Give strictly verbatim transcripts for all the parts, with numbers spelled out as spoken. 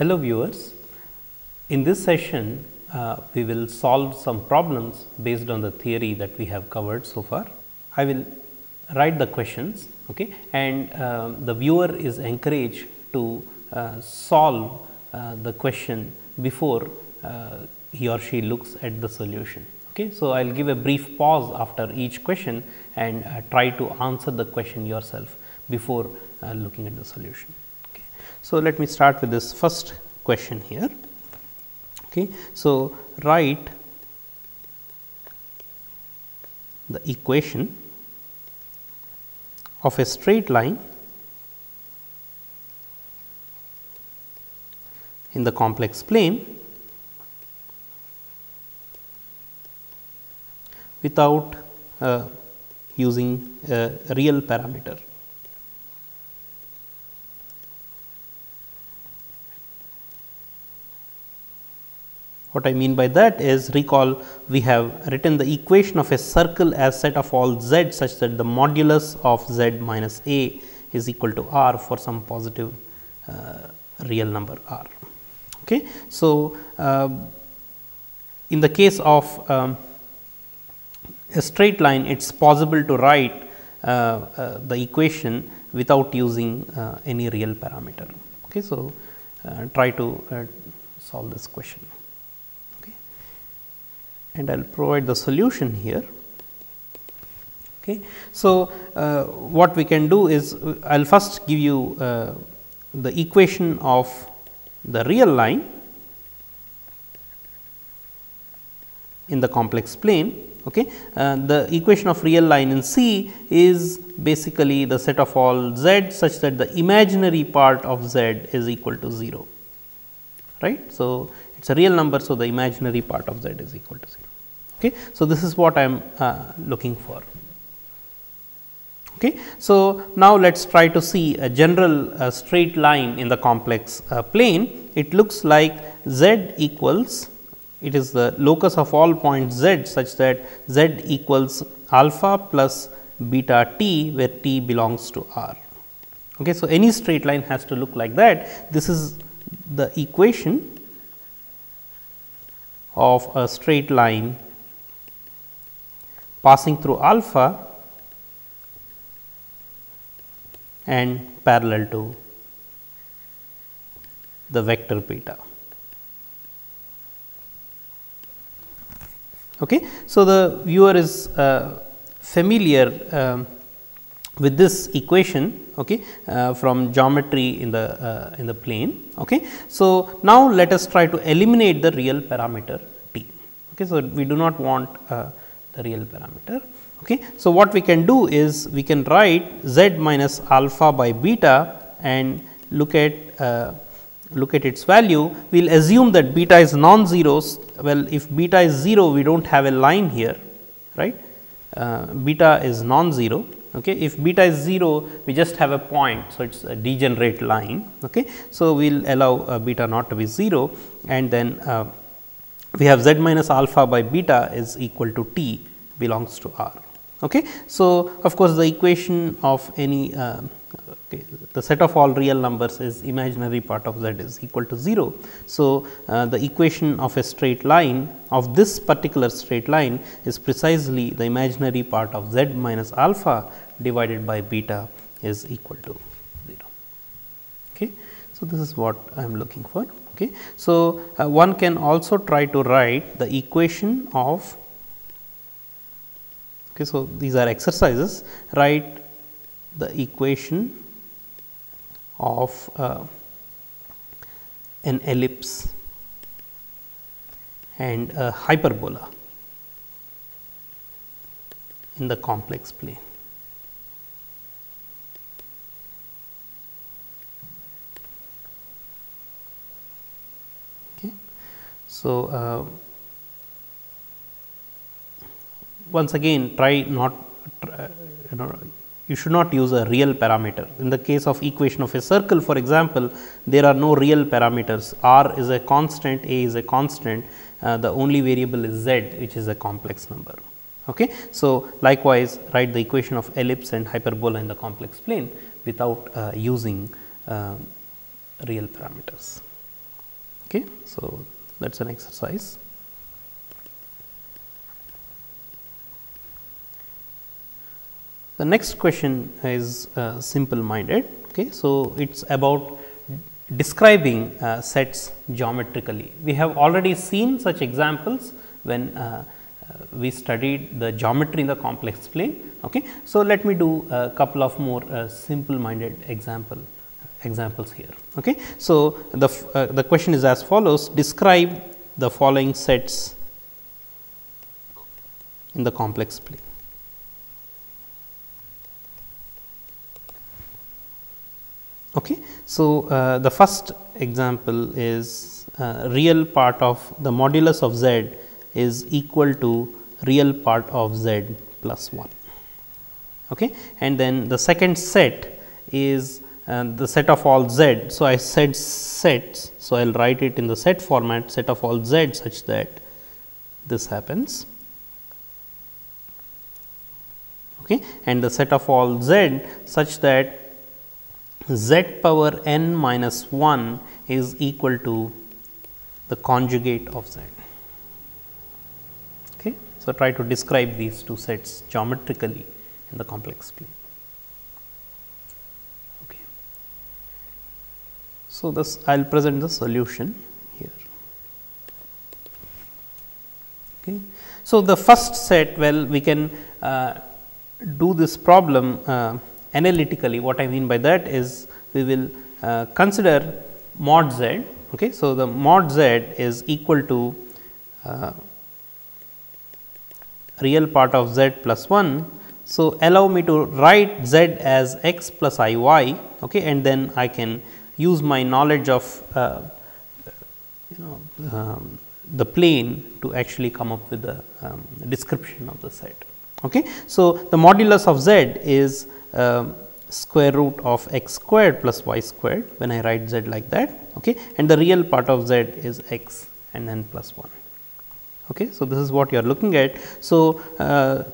Hello viewers, in this session uh, we will solve some problems based on the theory that we have covered so far. I will write the questions, okay, and uh, the viewer is encouraged to uh, solve uh, the question before uh, he or she looks at the solution. Okay. So, I will give a brief pause after each question and uh, try to answer the question yourself before uh, looking at the solution. So, let me start with this first question here. Okay. So, write the equation of a straight line in the complex plane without uh, using a real parameter. What I mean by that is, recall we have written the equation of a circle as set of all z such that the modulus of z minus a is equal to r for some positive uh, real number r. Okay. So, uh, in the case of um, a straight line, it is possible to write uh, uh, the equation without using uh, any real parameter. Okay. So, uh, try to uh, solve this question. And I will provide the solution here. Okay. So, uh, what we can do is, I will first give you uh, the equation of the real line in the complex plane. Okay. Uh, the equation of real line in C is basically the set of all z such that the imaginary part of z is equal to zero. Right. So, it is a real number. So, the imaginary part of z is equal to zero. Okay. So, this is what I am uh, looking for. Okay. So, now let us try to see a general uh, straight line in the complex uh, plane. It looks like z equals, it is the locus of all points z such that z equals alpha plus beta t, where t belongs to r. Okay. So, any straight line has to look like that. This is the equation of a straight line passing through alpha and parallel to the vector beta. Okay. So, the viewer is uh, familiar uh, with this equation, okay, uh, from geometry in the uh, in the plane. Okay. So, now let us try to eliminate the real parameter t. Okay. So, we do not want uh, the real parameter. Okay. So, what we can do is, we can write z minus alpha by beta and look at uh, look at its value. We will assume that beta is non-zero. Well, if beta is zero, we do not have a line here, right. Uh, beta is non-zero. Okay. If beta is zero, we just have a point. So, it is a degenerate line. Okay. So, we will allow uh, beta not to be zero, and then uh, we have z minus alpha by beta is equal to t belongs to r. Okay. So, of course, the equation of any uh, okay, the set of all real numbers is imaginary part of z is equal to zero. So, uh, the equation of a straight line of this particular straight line is precisely the imaginary part of z minus alpha divided by beta is equal to zero. Okay. So, this is what I am looking for. Okay. So, uh, one can also try to write the equation of, okay, so these are exercises, write the equation of uh, an ellipse and a hyperbola in the complex plane. Okay. So, uh, once again try not try, you know, you should not use a real parameter. In the case of equation of a circle, for example, there are no real parameters. R is a constant, A is a constant, uh, the only variable is z, which is a complex number. Okay. So, likewise write the equation of ellipse and hyperbola in the complex plane without uh, using uh, real parameters. Okay, so that's an exercise. The next question is uh, simple minded. Okay, so it's about describing uh, sets geometrically. We have already seen such examples when uh, we studied the geometry in the complex plane. Okay, so let me do a couple of more uh, simple minded example examples here. Okay, so the uh, the question is as follows: describe the following sets in the complex plane. Okay, so uh, the first example is uh, real part of the modulus of z is equal to real part of z plus one. Okay, and then the second set is uh, the set of all z. So, I said sets. So, I will write it in the set format, set of all z, such that this happens. Okay, and the set of all z such that z power n minus one is equal to the conjugate of z. Okay, so, try to describe these two sets geometrically in the complex plane. Okay. So, this I will present the solution here. Okay. So, the first set, well, we can uh, do this problem uh, analytically. What I mean by that is, we will uh, consider mod z. Okay. So, the mod z is equal to uh, real part of z plus one. So, allow me to write z as x plus I y, okay, and then I can use my knowledge of uh, you know um, the plane to actually come up with the um, description of the set. Okay. So, the modulus of z is uh, square root of x squared plus y squared when I write z like that, okay, and the real part of z is x and then plus one. Okay. So, this is what you are looking at. So, uh,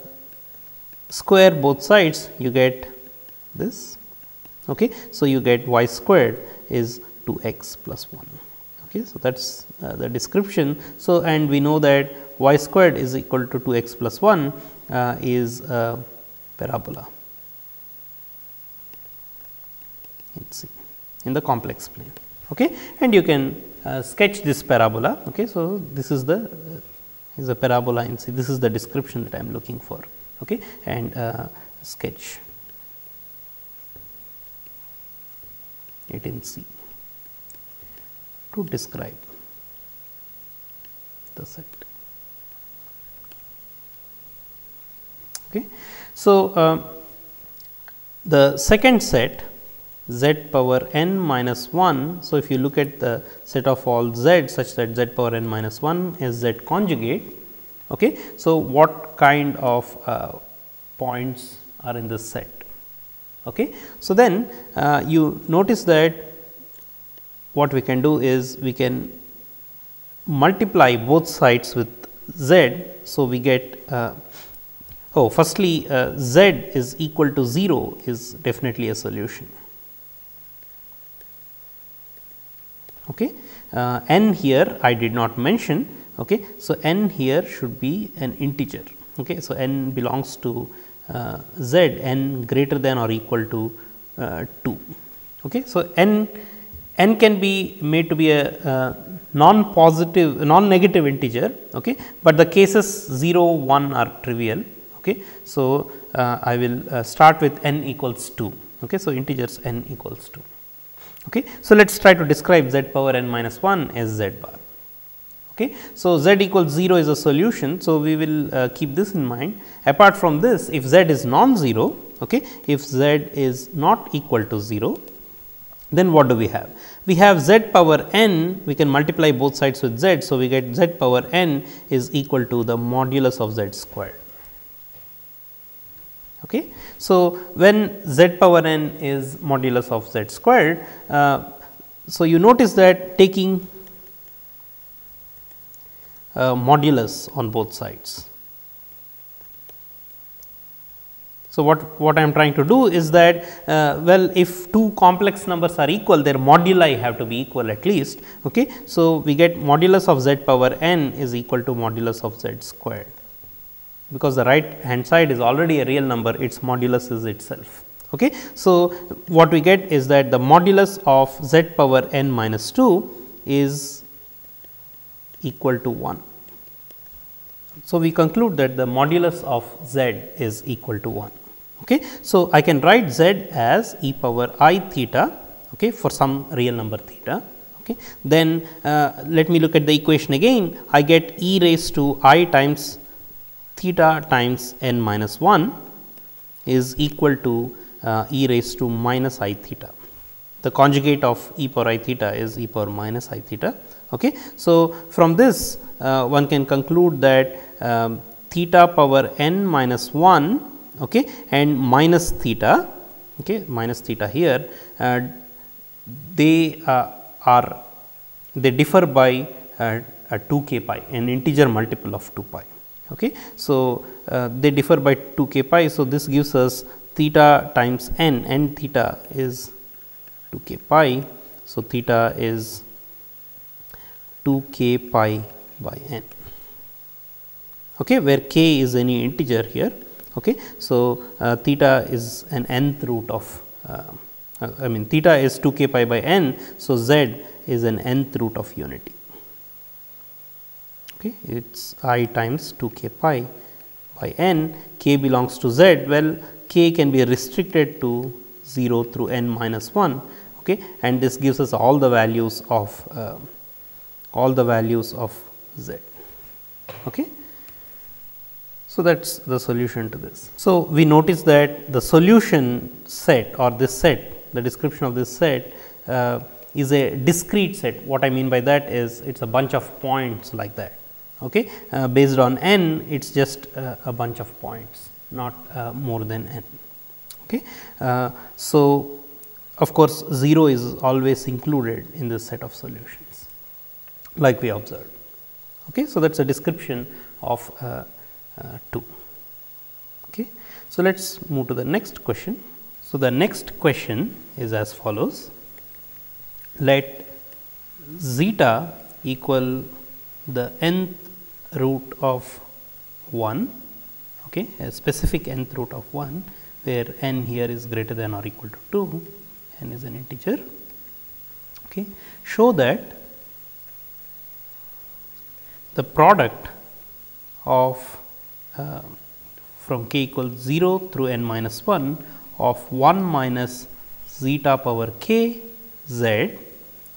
square both sides, you get this. Okay. So, you get y squared is two x plus one. Okay. So, that is uh, the description. So, and we know that y squared is equal to two x plus one uh, is a parabola in C, in the complex plane. Okay. And you can uh, sketch this parabola. Okay. So, this is the uh, is a parabola in C. This is the description that I am looking for. Okay, and uh, sketch it in C to describe the set. Okay. So, uh, the second set z power n minus one. So, if you look at the set of all z such that z power n minus one is z conjugate. Okay. So, what kind of uh, points are in this set? Okay. So, then uh, you notice that what we can do is, we can multiply both sides with z. So, we get uh, oh firstly uh, z is equal to zero is definitely a solution. Okay. Uh, n here I did not mention. Okay. So, n here should be an integer. Okay. So, n belongs to uh, z, n greater than or equal to uh, two. Okay. So, n n can be made to be a uh, non positive, non negative integer, okay, but the cases zero, one are trivial. Okay. So, uh, I will uh, start with n equals two. Okay. So, integers n equals two. Okay. So, let us try to describe z power n minus one as z bar. Okay. So, z equals zero is a solution. So, we will uh, keep this in mind. Apart from this, if z is non-zero, okay, if z is not equal to zero, then what do we have? We have z power n, we can multiply both sides with z. So, we get z power n is equal to the modulus of z squared. Okay. So, when z power n is modulus of z squared, uh, so you notice that taking Uh, modulus on both sides. So, what, what I am trying to do is that uh, well, if two complex numbers are equal, their moduli have to be equal at least. Okay. So, we get modulus of z power n is equal to modulus of z squared, because the right hand side is already a real number, its modulus is itself. Okay. So, what we get is that the modulus of z power n minus two is equal to one. So, we conclude that the modulus of z is equal to one. Okay. So, I can write z as e power I theta okay, for some real number theta. Okay. Then, uh, let me look at the equation again. I get e raised to I times theta times n minus one is equal to uh, e raised to minus I theta. The conjugate of e power I theta is e power minus I theta. Okay. So, from this uh, one can conclude that um, theta power n minus one okay, and minus theta, okay, minus theta here, uh, they uh, are they differ by uh, uh, two k pi, an integer multiple of two pi. Okay. So, uh, they differ by two k pi. So, this gives us theta times n, and theta is two k pi. So, theta is two k pi by n, okay, where k is any integer here. Okay. So, uh, theta is an nth root of uh, I mean theta is two k pi by n. So, z is an nth root of unity. Okay. It is I times two k pi by n, k belongs to z. Well, k can be restricted to zero through n minus one, okay, and this gives us all the values of uh, all the values of z. Okay. So, that is the solution to this. So, we notice that the solution set, or this set, the description of this set uh, is a discrete set. What I mean by that is, it is a bunch of points like that. Okay. Uh, based on n, it is just uh, a bunch of points, not uh, more than n. Okay. Uh, so, of course, zero is always included in this set of solutions, like we observed. Okay. So, that is a description of uh, uh, two. Okay. So, let us move to the next question. So, the next question is as follows. Let zeta equal the nth root of one, okay, a specific nth root of one, where n here is greater than or equal to two, n is an integer. Okay. Show that the product of uh, from k equals zero through n minus one of one minus zeta power k z.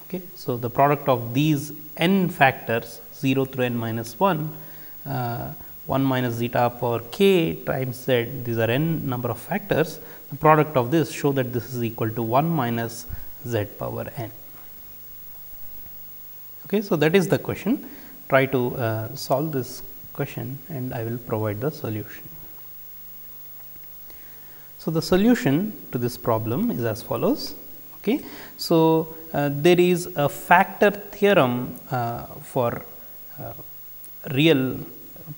Okay. So, the product of these n factors zero through n minus one, uh, one minus zeta power k times z, these are n number of factors. The product of this, show that this is equal to one minus z power n. Okay. So, that is the question. Try to uh, solve this question, and I will provide the solution. So, the solution to this problem is as follows. Okay. So, uh, there is a factor theorem uh, for uh, real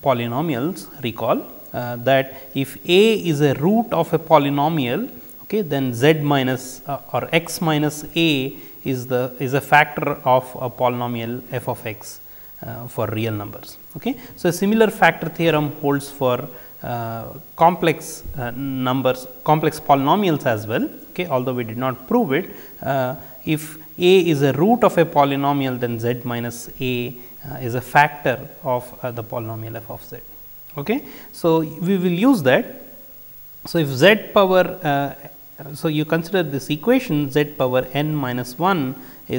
polynomials, recall uh, that if a is a root of a polynomial, okay, then z minus uh, or x minus a is the is a factor of a polynomial f of x uh, for real numbers. Okay. So, a similar factor theorem holds for Uh, complex uh, numbers, complex polynomials as well, okay, although we did not prove it. Uh, if a is a root of a polynomial, then z minus a uh, is a factor of uh, the polynomial f of z. Okay. So, we will use that. So, if z power, uh, so you consider this equation z power n minus one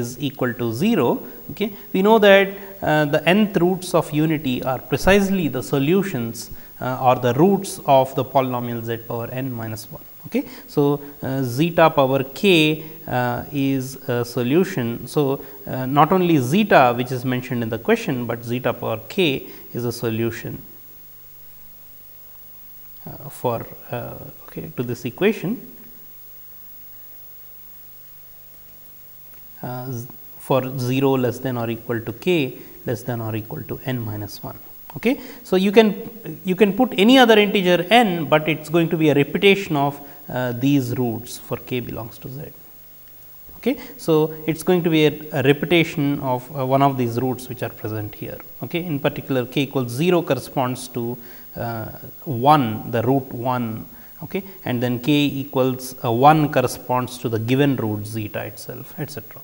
is equal to zero. Okay. We know that uh, the nth roots of unity are precisely the solutions Uh, or the roots of the polynomial z power n minus one. Okay. So, uh, zeta power k uh, is a solution. So, uh, not only zeta, which is mentioned in the question, but zeta power k is a solution uh, for uh, okay, to this equation uh, for zero less than or equal to k less than or equal to n minus one. Okay. So, you can you can put any other integer n, but it is going to be a repetition of uh, these roots for k belongs to z. Okay. So, it is going to be a, a repetition of uh, one of these roots which are present here. Okay. In particular, k equals zero corresponds to uh, one, the root one, okay, and then k equals uh, one corresponds to the given root zeta itself, etcetera.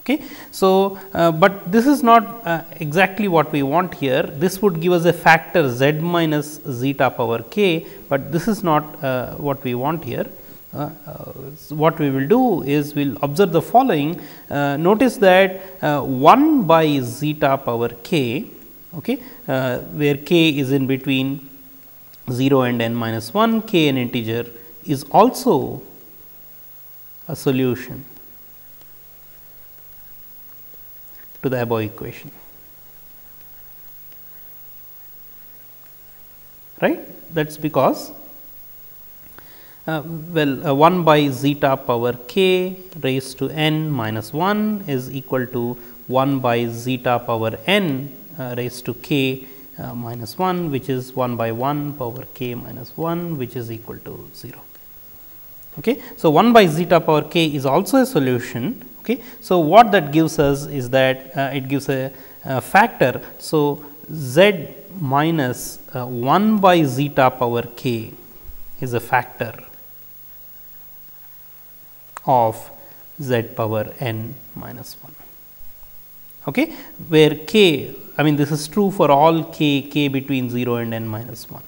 Okay. So, uh, but this is not uh, exactly what we want here. This would give us a factor z minus zeta power k, but this is not uh, what we want here. Uh, uh, so what we will do is, we will observe the following. Uh, notice that uh, one by zeta power k, okay, uh, where k is in between zero and n minus one, k an integer, is also a solution to the above equation, right. That is because uh, well uh, one by zeta power k raised to n minus one is equal to one by zeta power n uh, raised to k uh, minus one, which is one by one power k minus one, which is equal to zero. Okay. So, one by zeta power k is also a solution. Okay. So, what that gives us is that uh, it gives a, a factor. So, z minus uh, one by zeta power k is a factor of z power n minus one, okay, where k, I mean this is true for all k, k between zero and n minus one.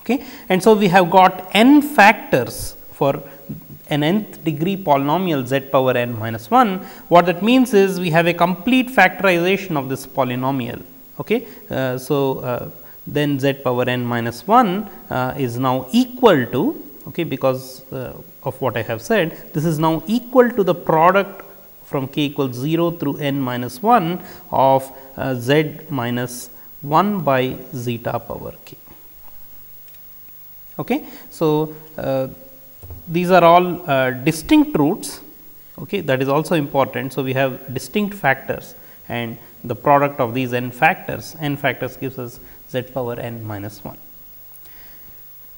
Okay. And so, we have got n factors for an nth degree polynomial z power n minus one. What that means is, we have a complete factorization of this polynomial. Okay. Uh, so, uh, then z power n minus one uh, is now equal to, okay, because uh, of what I have said, this is now equal to the product from k equals zero through n minus one of uh, z minus one by zeta power k. Okay. So, uh, these are all uh, distinct roots, okay, that is also important. So, we have distinct factors and the product of these n factors, n factors gives us z power n minus one.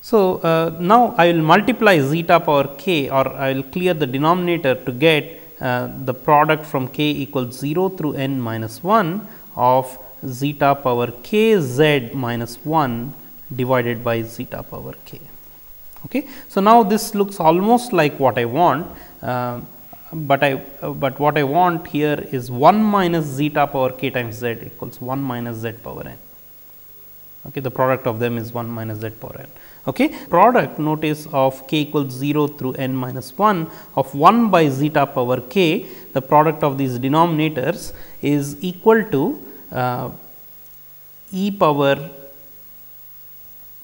So, uh, now I will multiply zeta power k, or I will clear the denominator to get uh, the product from k equals zero through n minus one of zeta power k z minus one divided by zeta power k. Okay. So, now this looks almost like what I want, uh, but I uh, but what I want here is one minus zeta power k times z equals one minus z power n. Okay, the product of them is one minus z power n. Okay. Product, notice, of k equals zero through n minus one of one by zeta power k, the product of these denominators is equal to uh, e power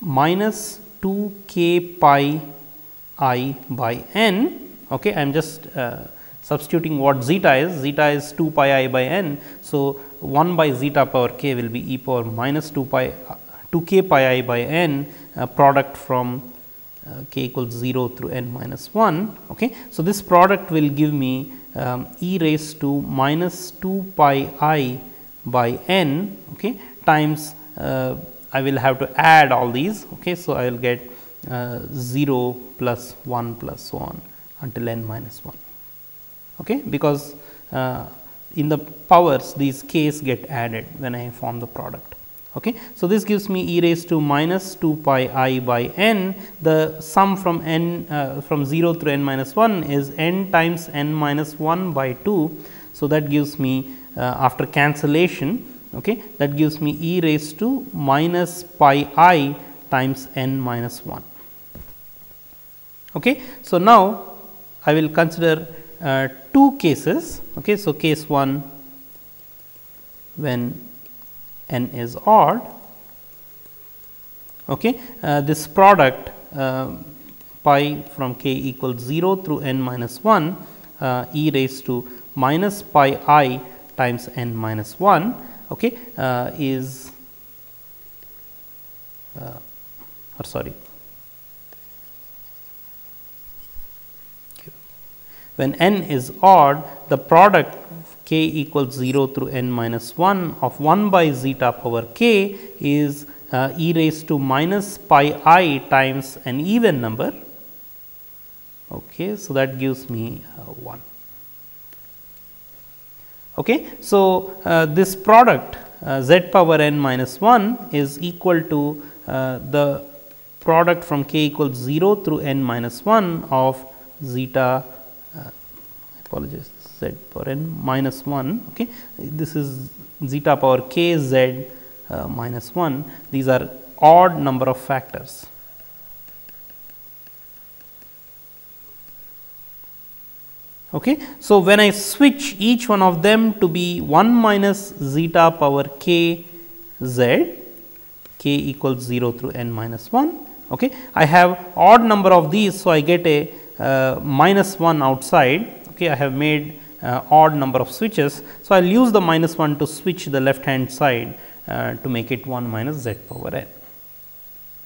minus two k pi I by n. Okay, I am just uh, substituting what zeta is, zeta is two pi I by n. So, one by zeta power k will be e power minus two pi two k pi I by n uh, product from uh, k equals zero through n minus one. Okay. So, this product will give me um, e raised to minus two pi I by n, okay, times uh, I will have to add all these. Okay. So, I will get uh, zero plus one plus so on until n minus one, okay, because uh, in the powers these k's get added when I form the product. Okay. So, this gives me e raised to minus two pi I by n. The sum from n uh, from zero through n minus one is n times n minus one by two. So, that gives me uh, after cancellation, okay, that gives me e raised to minus pi I times n minus one. Okay. So, now I will consider uh, two cases. Okay. So, case one, when n is odd, okay, uh, this product uh, pi from k equals zero through n minus one uh, e raised to minus pi I times n minus one. Okay, uh, is uh, or sorry, when n is odd, the product k equals zero through n minus one of one by zeta power k is uh, e raised to minus pi I times an even number. Okay, so that gives me uh, one. Okay, so uh, this product uh, z power n minus one is equal to uh, the product from k equals zero through n minus one of zeta uh, apologies z power n minus one. Okay, this is zeta power k z uh, minus one. These are odd number of factors. Okay. So, when I switch each one of them to be one minus zeta power k z, k equals zero through n minus one, okay, I have odd number of these. So, I get a uh, minus one outside. Okay, I have made uh, odd number of switches. So, I will use the minus one to switch the left hand side uh, to make it one minus z power n.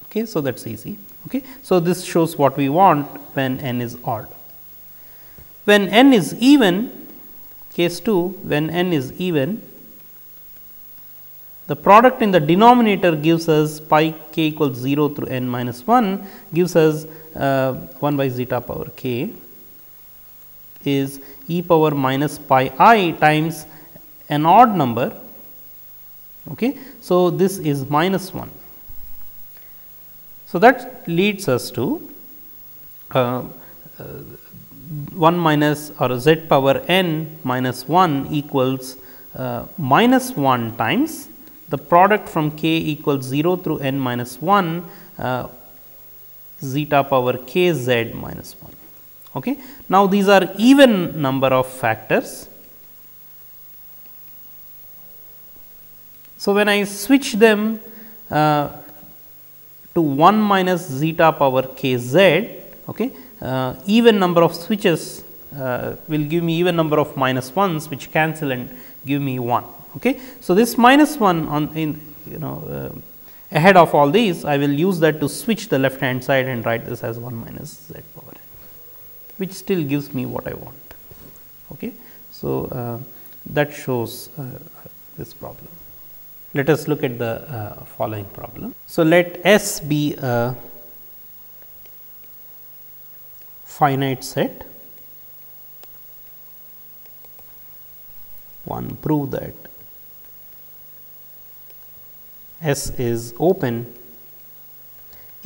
Okay, so, that is easy. Okay. So, this shows what we want when n is odd. When n is even, case two, when n is even, the product in the denominator gives us pi k equals zero through n minus one gives us uh, one by zeta power k is e power minus pi I times an odd number. Okay. So, this is minus one. So, that leads us to uh, uh, one minus or z power n minus one equals uh, minus one times the product from k equals zero through n minus one uh, zeta power k z minus one. Okay. Now, these are even number of factors. So, when I switch them uh, to one minus zeta power k z, okay, Uh, even number of switches uh, will give me even number of minus ones which cancel and give me one. Okay. So, this minus one on in you know uh, ahead of all these, I will use that to switch the left hand side and write this as one minus z power n, which still gives me what I want. Okay. So, uh, that shows uh, this problem. Let us look at the uh, following problem. So, let S be a finite set. One, prove that S is open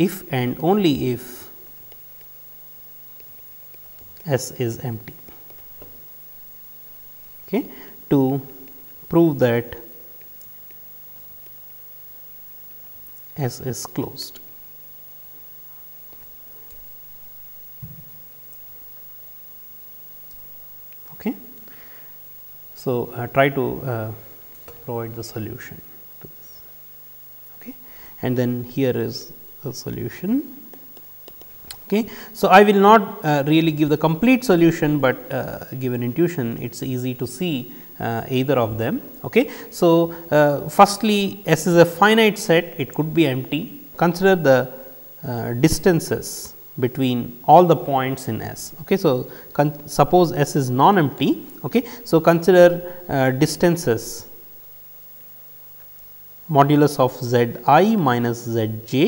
if and only if S is empty. Okay. Two, prove that S is closed. So, uh, try to uh, provide the solution to this, okay. And then here is the solution. Okay. So, I will not uh, really give the complete solution, but uh, give an intuition. It is easy to see uh, either of them. Okay. So, uh, firstly, S is a finite set, it could be empty. Consider the uh, distances between all the points in S. Okay. So, suppose S is non-empty. Okay. So, consider uh, distances modulus of z I minus z j,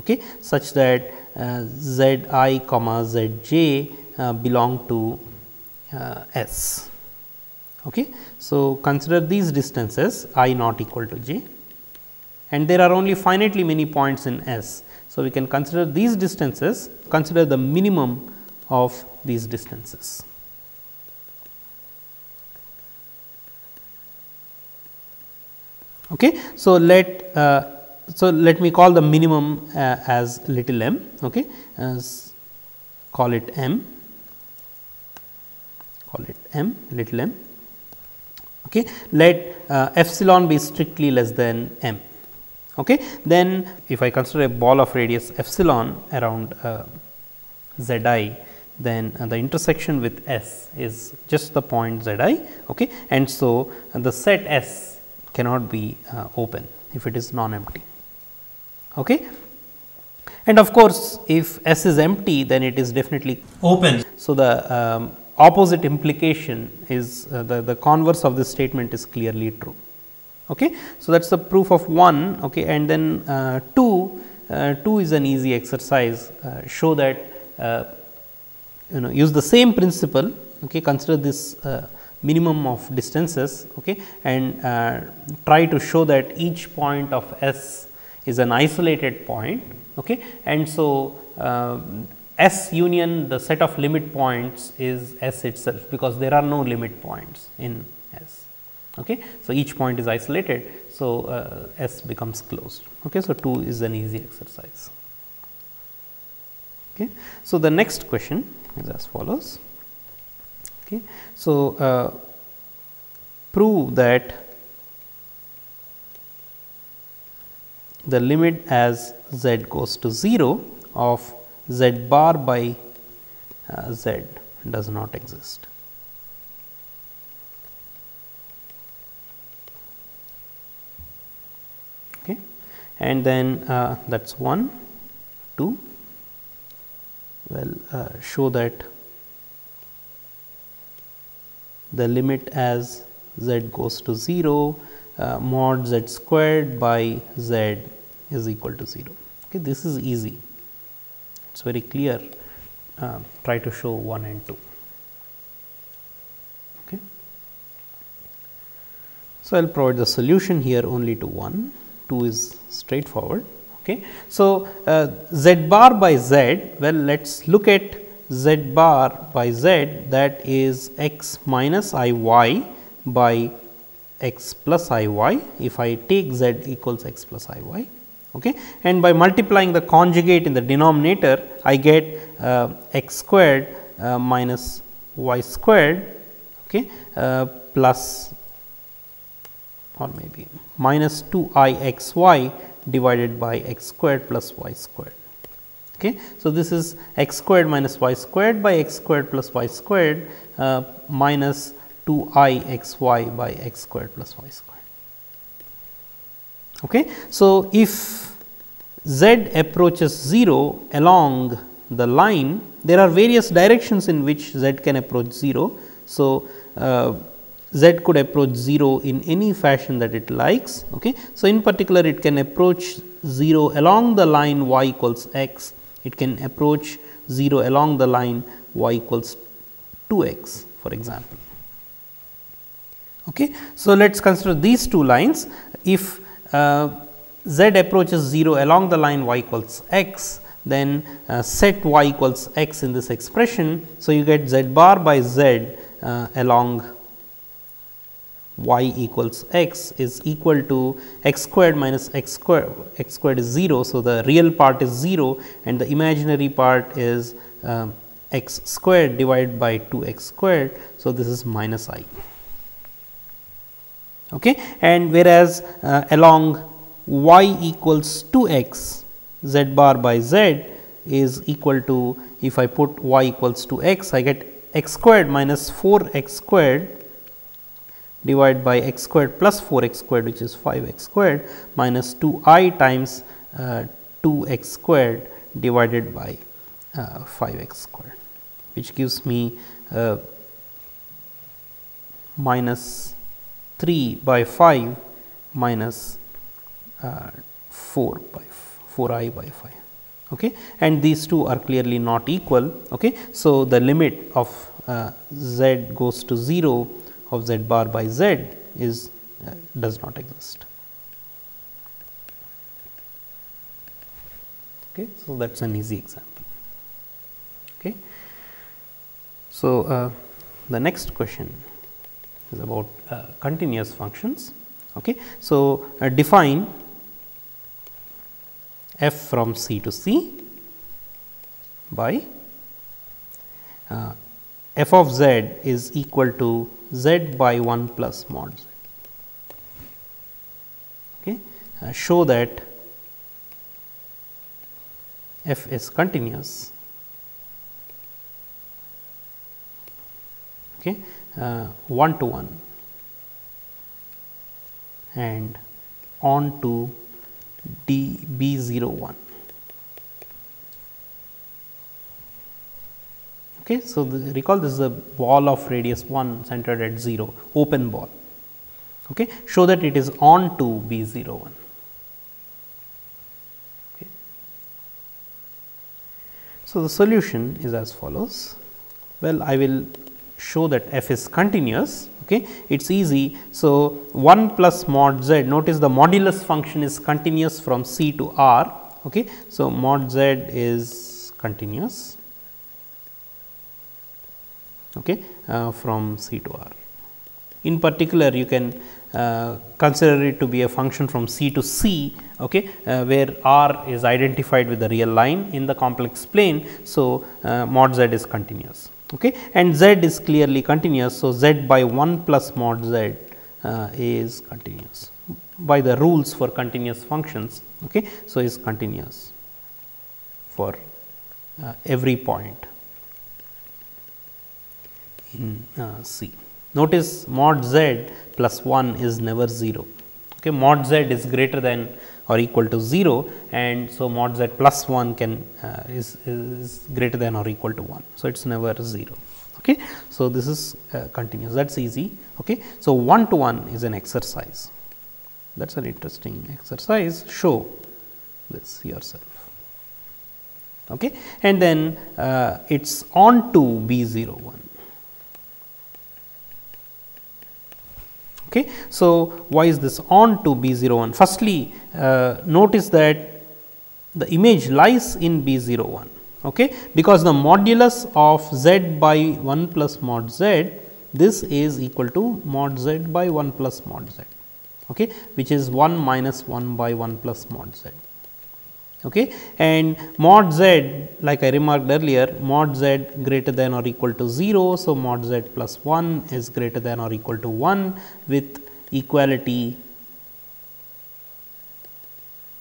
okay, such that uh, z I comma z j uh, belong to uh, S. Okay. So, consider these distances I not equal to j, and there are only finitely many points in S. So, we can consider these distances, consider the minimum of these distances. Okay. So, let uh, so let me call the minimum uh, as little m, okay, as call it m, call it m, little m. Okay. Let uh, epsilon be strictly less than m. Okay. Then, if I consider a ball of radius epsilon around uh, z I, then uh, the intersection with S is just the point z I, okay, and so uh, the set S cannot be uh, open if it is non-empty. Okay. And of course, if S is empty, then it is definitely open. So, the um, opposite implication is uh, the, the converse of this statement is clearly true. Okay. So, that is the proof of one, okay, and then uh, two, uh, two is an easy exercise, uh, show that uh, you know use the same principle, okay, consider this uh, minimum of distances, okay, and uh, try to show that each point of S is an isolated point, okay, and so uh, S union the set of limit points is S itself, because there are no limit points in S. Okay. So, each point is isolated. So, uh, S becomes closed. Okay. So, two is an easy exercise. Okay. So, the next question is as follows. Okay. So, uh, prove that the limit as z goes to zero of z bar by uh, z does not exist. Okay. And then uh, that is one, two, well uh, show that the limit as z goes to zero uh, mod z squared by z is equal to zero. Okay. This is easy. It's very clear. Uh, try to show one and two. Okay. So I'll provide the solution here only to one. Two is straightforward. Okay. So uh, z bar by z. Well, let's look at z bar by z. That is x minus I y by x plus I y. If I take z equals x plus I y. Okay. And by multiplying the conjugate in the denominator, I get uh, x squared uh, minus y squared, okay, uh, plus or maybe minus two I x y divided by x squared plus y squared. Okay. So, this is x squared minus y squared by x squared plus y squared uh, minus two I x y by x squared plus y squared. Okay. So, if z approaches zero along the line, there are various directions in which z can approach zero. So, uh, z could approach zero in any fashion that it likes. Okay. So, in particular it can approach zero along the line y equals x, it can approach zero along the line y equals two x, for example. Okay. So, let us consider these two lines. If Uh, z approaches zero along the line y equals x, then uh, set y equals x in this expression. So, you get z bar by z uh, along y equals x is equal to x squared minus x squared, x squared is zero. So, the real part is zero and the imaginary part is uh, x squared divided by two x squared. So, this is minus I. Okay. And whereas, uh, along y equals two x, z bar by z is equal to, if I put y equals two x, I get x squared minus four x squared divided by x squared plus four x squared, which is five x squared minus two I times uh, two x squared divided by uh, five x squared, which gives me uh, minus three by five minus uh, four by four I by five. Okay. And these two are clearly not equal. Okay. So, the limit of uh, z goes to zero of z bar by z is uh, does not exist. Okay. So, that is an easy example. Okay. So, uh, the next question is about uh, continuous functions. Okay. So, uh, define f from C to C by uh, f of z is equal to z by one plus mod z. Okay. Uh, show that f is continuous. Okay. Uh, one to one and on to d b zero one. Okay. So, the, recall this is a ball of radius one centered at zero, open ball. Okay. Show that it is on to B zero one. Okay. So, the solution is as follows. Well, I will show that f is continuous. Okay. It is easy. So, one plus mod z, notice the modulus function is continuous from C to R. Okay. So, mod z is continuous okay, uh, from C to R. In particular, you can uh, consider it to be a function from C to C, okay, uh, where R is identified with the real line in the complex plane. So, uh, mod z is continuous. Okay. And z is clearly continuous. So, z by one plus mod z uh, is continuous by the rules for continuous functions. Okay. So, is continuous for uh, every point in uh, C. Notice mod z plus one is never zero. Okay. Mod z is greater than or equal to zero, and so mod z plus one can uh, is, is greater than or equal to one. So, it is never zero. Okay. So, this is uh, continuous, that is easy. Okay. So, one to one is an exercise, that is an interesting exercise. Show this yourself. Okay. And then uh, it is on to B zero one. Okay. So, why is this on to B zero one? Firstly, uh, notice that the image lies in B zero one, okay, because the modulus of z by one plus mod z, this is equal to mod z by one plus mod z, okay, which is one minus one by one plus mod z. Okay. And mod z, like I remarked earlier, mod z greater than or equal to zero. So, mod z plus one is greater than or equal to one with equality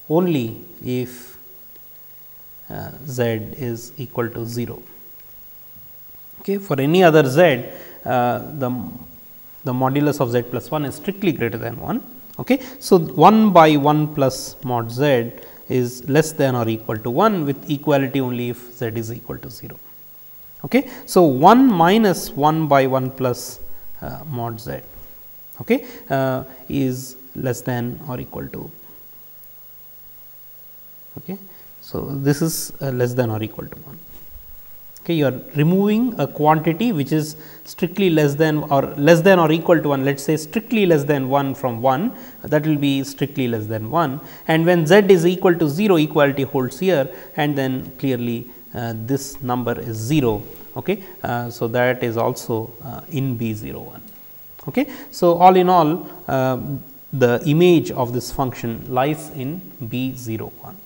only if uh, z is equal to zero. Okay. For any other z, uh, the, the modulus of z plus one is strictly greater than one. Okay. So, one by one plus mod z is less than or equal to one with equality only if z is equal to zero. Okay. So, one minus one by one plus uh, mod z okay, uh, is less than or equal to. Okay. So, this is uh, less than or equal to one. Okay, you are removing a quantity which is strictly less than or less than or equal to one, let us say strictly less than one from one, that will be strictly less than one, and when z is equal to zero, equality holds here, and then clearly uh, this number is zero. Okay. Uh, so, that is also uh, in B zero one. Okay. So, all in all, uh, the image of this function lies in B zero one.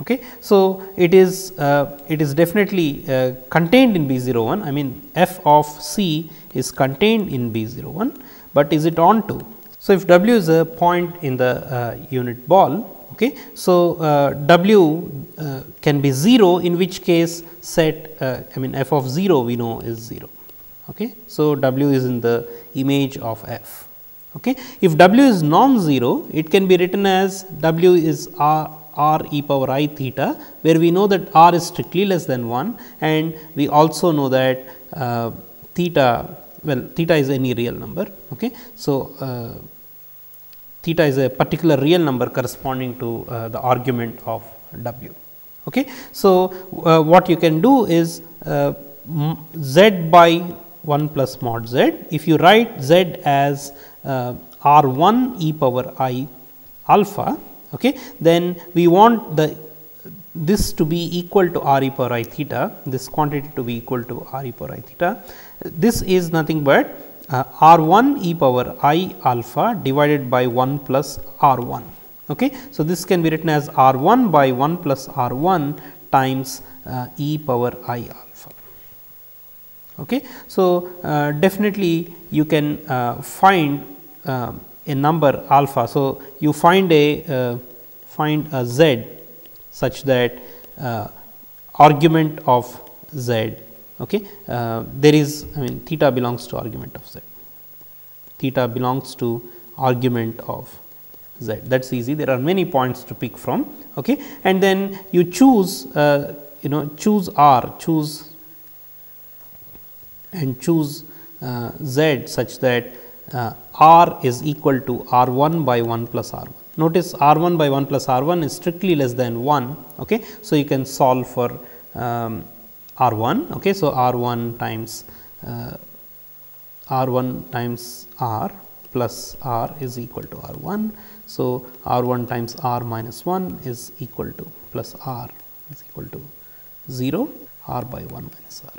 Okay. So, it is uh, it is definitely uh, contained in B zero one, I mean f of C is contained in B zero one, but is it on to? So, if W is a point in the uh, unit ball, okay, so uh, W uh, can be zero, in which case set uh, I mean f of zero we know is zero. Okay. So, W is in the image of f. Okay. If W is non-zero, it can be written as W is R r e power I theta, where we know that r is strictly less than one, and we also know that uh, theta, well theta is any real number. Okay. So, uh, theta is a particular real number corresponding to uh, the argument of W. Okay. So, uh, what you can do is uh, z by one plus mod z, if you write z as uh, r one e power I alpha, okay, then we want the this to be equal to r e power I theta, this quantity to be equal to r e power I theta. This is nothing but uh, r one e power I alpha divided by one plus r one. Okay. So, this can be written as r one by one plus r one times uh, e power I alpha. Okay. So, uh, definitely you can uh, find uh, a number alpha. So, you find a uh, find a z such that uh, argument of z, okay, uh, there is I mean theta belongs to argument of z, theta belongs to argument of z, that is easy, there are many points to pick from. Okay. And then you choose uh, you know choose R, choose and choose uh, z such that uh, r is equal to r one by one plus r one. Notice r one by one plus r one is strictly less than one. Okay. So, you can solve for um, r one. Okay. So, r one times uh, r one times r plus r is equal to r one. So, r one times r minus one is equal to plus r is equal to zero, r by one minus r.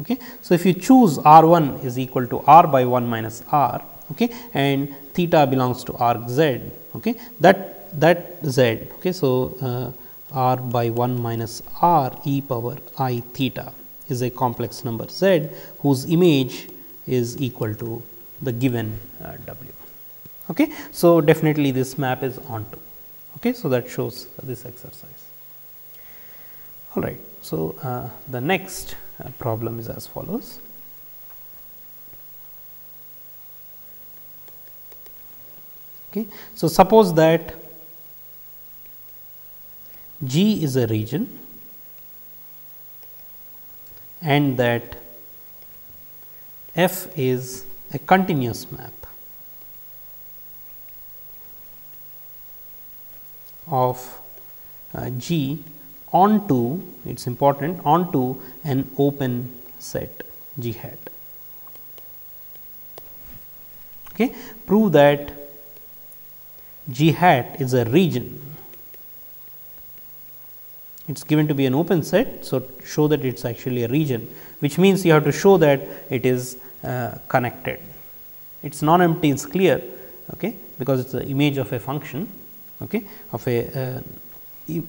Okay. So, if you choose r one is equal to r by one minus r, okay, and theta belongs to arc z, okay, that that z. Okay. So, uh, r by one minus r e power I theta is a complex number z whose image is equal to the given uh, w. Okay. So, definitely this map is onto. Okay. So, that shows this exercise. All right. So, uh, the next uh, problem is as follows. Okay. So, suppose that G is a region and that F is a continuous map of uh, G onto, it is important, onto an open set G hat. Okay. Prove that G hat is a region. It is given to be an open set. So, show that it is actually a region, which means you have to show that it is uh, connected. It is non-empty, it is clear, okay, because it is the image of a function, okay, of a uh,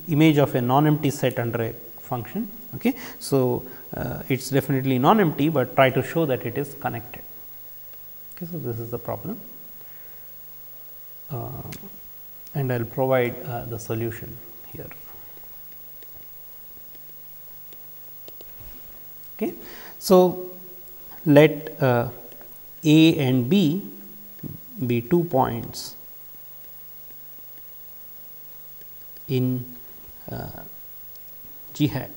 image of a non-empty set under a function. Okay. So, uh, it is definitely non-empty, but try to show that it is connected. Okay, so, this is the problem. Uh, and I will provide uh, the solution here. Okay. So, let uh, A and B be two points in uh, G hat.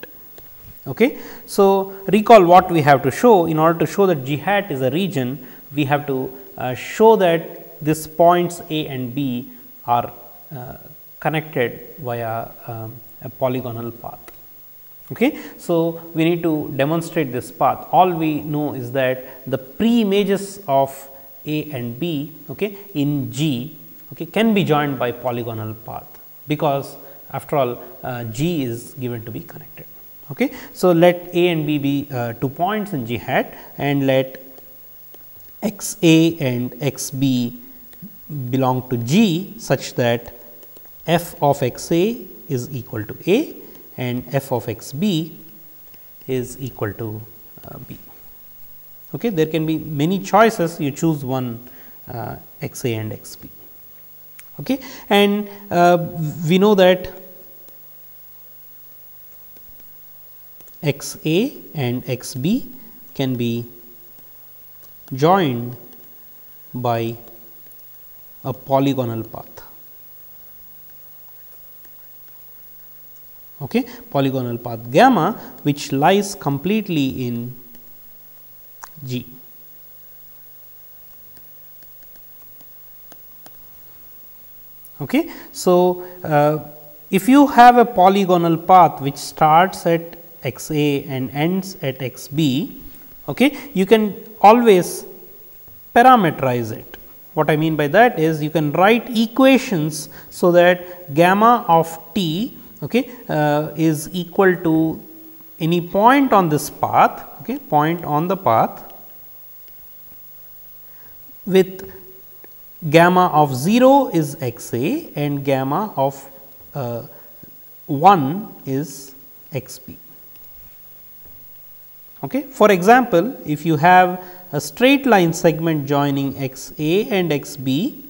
Okay. So, recall what we have to show. In order to show that G hat is a region, we have to uh, show that this points A and B are uh, connected via um, a polygonal path. Okay. So, we need to demonstrate this path. All we know is that the pre-images of A and B, okay, in G, okay, can be joined by polygonal path, because after all uh, G is given to be connected. Okay. So, let A and B be uh, two points in G hat, and let x A and x B belong to G such that f of x A is equal to A and f of x B is equal to uh, B. Okay. There can be many choices, you choose one uh, x A and x B. Okay. And uh, we know that x A and x B can be joined by a polygonal path. Okay. Polygonal path gamma, which lies completely in G. Okay. So, uh, if you have a polygonal path which starts at x A and ends at x B, okay, you can always parameterize it. What I mean by that is, you can write equations so that gamma of t, okay, uh, is equal to any point on this path, okay, point on the path with gamma of zero is x A and gamma of uh, one is x B. Okay. For example, if you have a straight line segment joining x A and x B,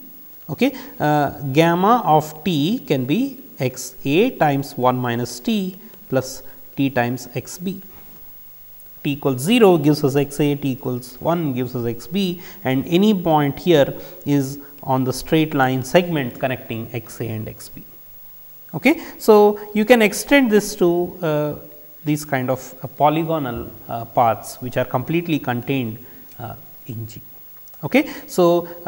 okay, uh, gamma of t can be x A times one minus t plus t times x B. T equals zero gives us x A, t equals one gives us x B, and any point here is on the straight line segment connecting x A and x B. Okay. So, you can extend this to uh, these kind of uh, polygonal uh, paths which are completely contained uh, in G. Okay. So,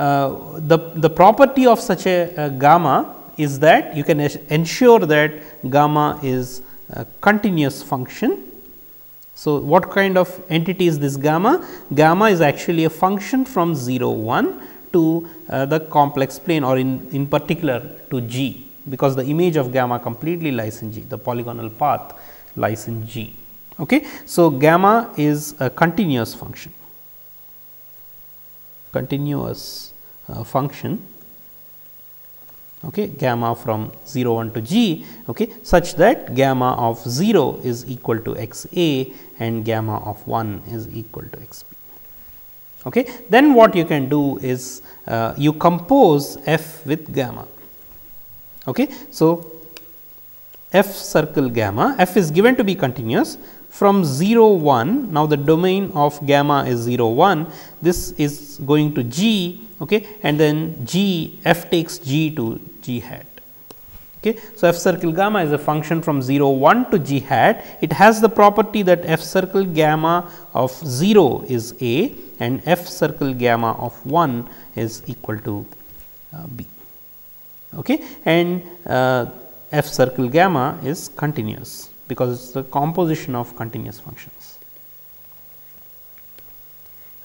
uh, the, the property of such a uh, gamma is that you can ensure that gamma is a continuous function. So, what kind of entity is this gamma? Gamma is actually a function from zero, one to uh, the complex plane, or in, in particular to G, because the image of gamma completely lies in G, the polygonal path lies in G. Okay. So, gamma is a continuous function, continuous uh, function okay, gamma from zero, one to G, okay, such that gamma of zero is equal to x a and gamma of one is equal to x b. Okay. Then what you can do is uh, you compose f with gamma. Okay. So, f circle gamma, f is given to be continuous from zero, one. Now, the domain of gamma is zero, one, this is going to G, okay, and then G, f takes G to G hat. Okay. So, f circle gamma is a function from zero, one to G hat. It has the property that f circle gamma of zero is A and f circle gamma of one is equal to uh, B. Okay. And uh, f circle gamma is continuous, because it is the composition of continuous functions.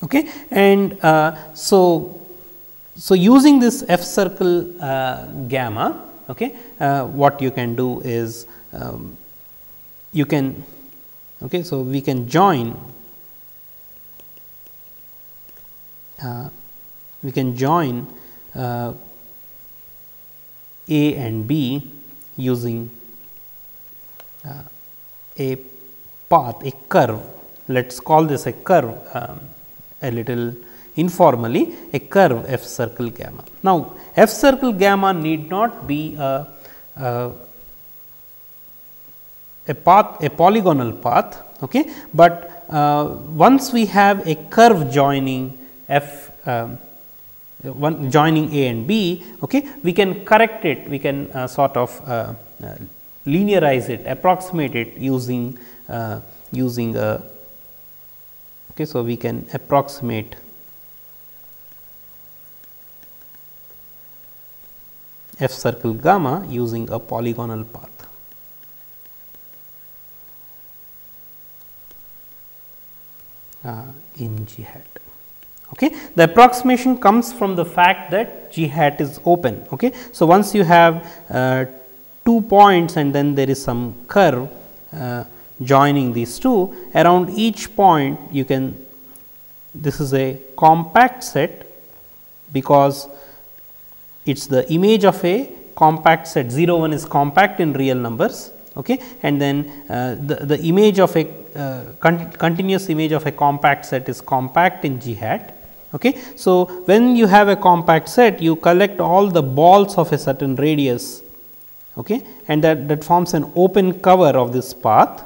Okay. And uh, so, so using this f circle uh, gamma, okay, uh, what you can do is um, you can, okay, so we can join, uh, we can join uh, A and B using uh, a path, a curve. Let us call this a curve um, a little informally, a curve f circle gamma. Now, f circle gamma need not be a, a, a path, a polygonal path, okay, but uh, once we have a curve joining f um, one joining A and B, okay, we can correct it, we can uh, sort of uh, uh, linearize it, approximate it using uh, using a, okay, so we can approximate f circle gamma using a polygonal path. Uh, in G hat. Okay. The approximation comes from the fact that G hat is open. Okay. So, once you have uh, two points and then there is some curve uh, joining these two, around each point you can, this is a compact set, because it is the image of a compact set. Zero, one is compact in real numbers, okay, and then uh, the, the image of a uh, con continuous image of a compact set is compact in G hat. Okay. So, when you have a compact set, you collect all the balls of a certain radius, okay, and that, that forms an open cover of this path.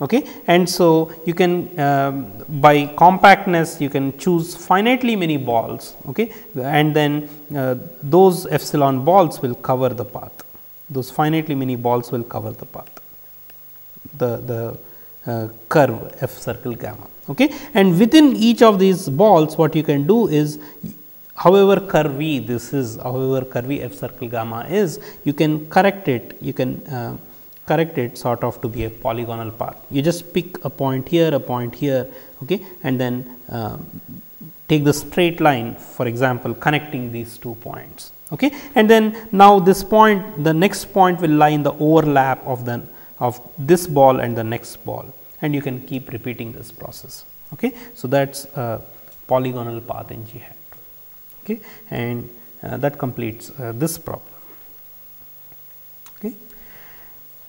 Okay. And so, you can um, by compactness you can choose finitely many balls, okay, and then uh, those epsilon balls will cover the path, those finitely many balls will cover the path, the, the Uh, curve f circle gamma. Okay. And within each of these balls, what you can do is, however curvy this is, however curvy f circle gamma is, you can correct it, you can uh, correct it sort of to be a polygonal path. You just pick a point here, a point here, okay, and then uh, take the straight line, for example, connecting these two points. Okay. And then now this point, the next point will lie in the overlap of the of this ball and the next ball, and you can keep repeating this process. Okay. So, that is a polygonal path in G hat, okay, and uh, that completes uh, this problem. Okay.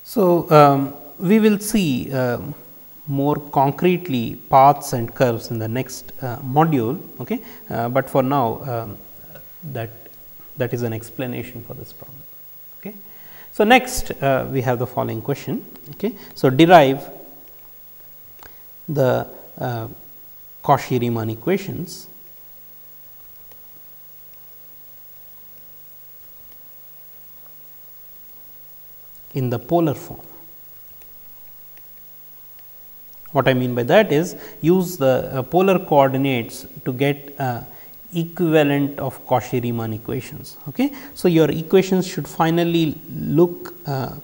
So, um, we will see uh, more concretely paths and curves in the next uh, module, okay, uh, but for now um, that that is an explanation for this problem. Okay. So, next uh, we have the following question. Okay. So, derive the uh, Cauchy-Riemann equations in the polar form. What I mean by that is use the uh, polar coordinates to get uh, equivalent of Cauchy-Riemann equations. Okay. So, your equations should finally look uh,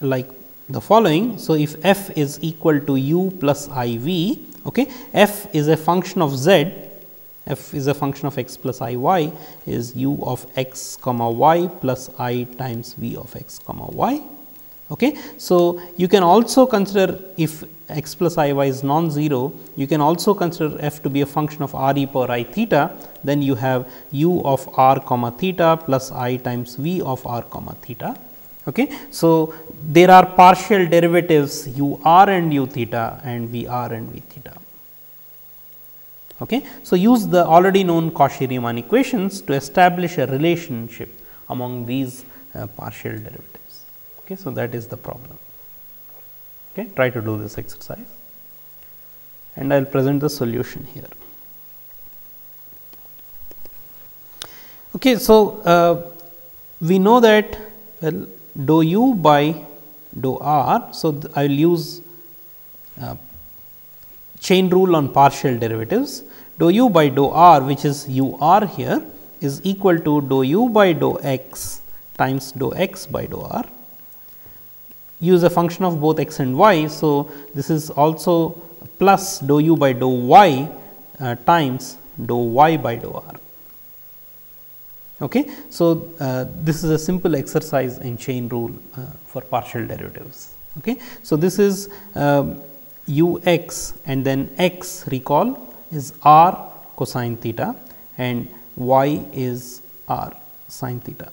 like the following. So, if f is equal to u plus I v, okay, f is a function of z, f is a function of x plus I y is u of x comma y plus I times v of x comma y. Okay. So, you can also consider if x plus I y is non-zero, you can also consider f to be a function of r e power I theta, then you have u of r comma theta plus I times v of r comma theta. Okay. So, there are partial derivatives u r and u theta and v r and v theta. Okay. So, use the already known Cauchy-Riemann equations to establish a relationship among these uh, partial derivatives. Okay. So, that is the problem. Okay. Try to do this exercise and I will present the solution here. Okay. So, uh, we know that well dou u by dou r. So, I will use uh, chain rule on partial derivatives. Dou u by dou r, which is u r here, is equal to dou u by dou x times dou x by dou r. Use a function of both x and y. So, this is also plus dou u by dou y uh, times dou y by dou r. Okay. So, uh, this is a simple exercise in chain rule uh, for partial derivatives. Okay. So, this is um, u x and then x, recall, is r cosine theta and y is r sine theta.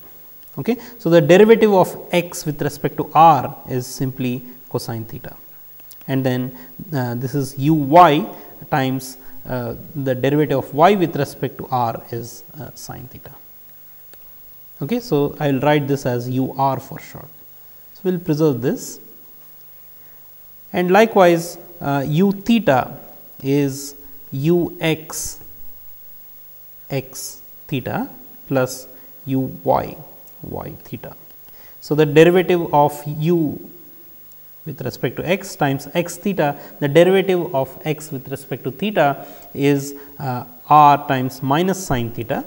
Okay. So, the derivative of x with respect to r is simply cosine theta, and then uh, this is u y times uh, the derivative of y with respect to r is uh, sine theta. Okay. So, I will write this as u r for short. So, we will preserve this, and likewise uh, u theta is u x x theta plus u y y theta. So, the derivative of u with respect to x times x theta, the derivative of x with respect to theta is uh, r times minus sine theta,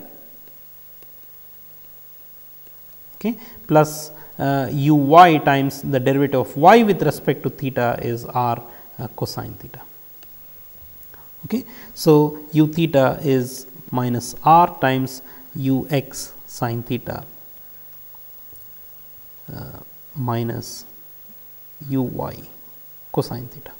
okay, plus uh, u y times the derivative of y with respect to theta is r uh, cosine theta. Okay. So, u theta is minus r times u x sine theta uh, minus u y cosine theta.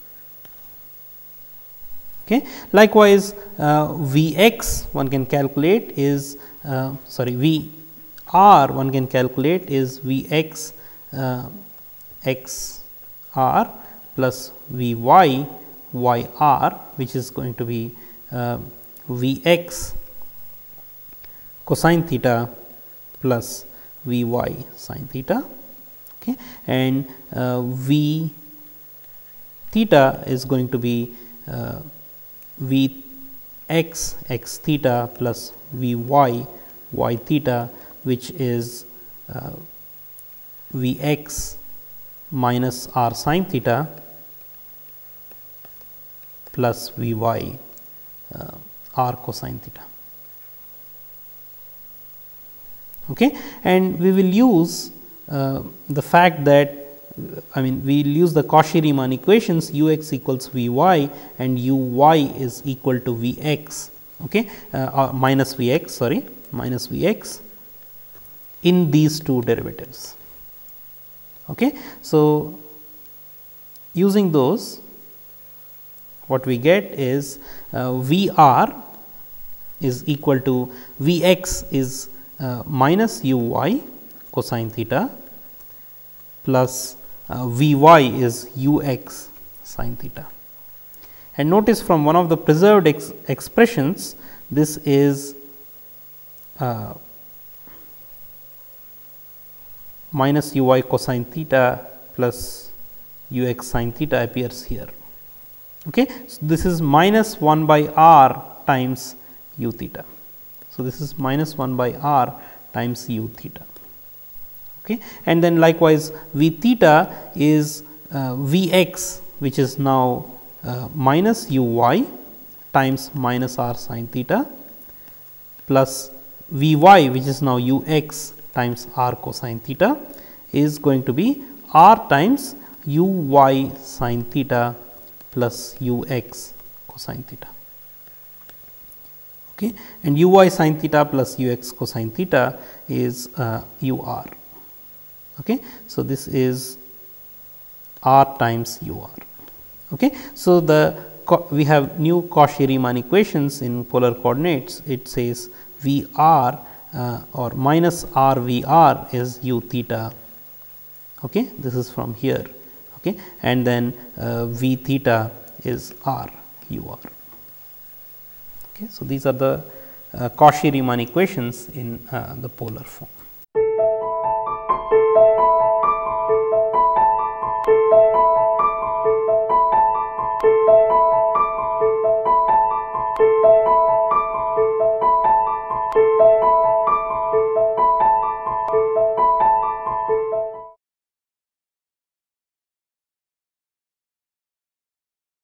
Okay. Likewise, uh, v x one can calculate is uh, sorry v r one can calculate is v x uh, x r plus v y y r, which is going to be uh, v x cosine theta plus v y sine theta, okay, and uh, v theta is going to be uh, v x x theta plus v y y theta, which is uh, v x minus r sine theta plus v y uh, r cosine theta. Okay. And we will use uh, the fact that I mean we will use the Cauchy-Riemann equations u x equals v y and u y is equal to v x, okay, uh, minus v x sorry minus v x in these two derivatives. Okay. So, using those, what we get is uh, v r is equal to v x is uh, minus u y cosine theta plus uh, v y is u x sine theta. And notice from one of the preserved ex expressions, this is uh, minus u y cosine theta plus u x sine theta appears here. Okay. So, this is minus one by r times u theta. So, this is minus one by r times u theta. Okay. And then likewise, v theta is uh, v x, which is now uh, minus u y times minus r sin theta plus v y, which is now u x times r cosine theta, is going to be r times u y sin theta plus u x cosine theta. Okay, and u y sin theta plus u x cosine theta is uh, u r. Okay, so this is r times u r. Okay, so the we have new Cauchy-Riemann equations in polar coordinates. It says v r uh, or minus r v r is u theta. Okay, this is from here. Okay, and then uh, v theta is r u r. Okay, so these are the uh, Cauchy-Riemann equations in uh, the polar form.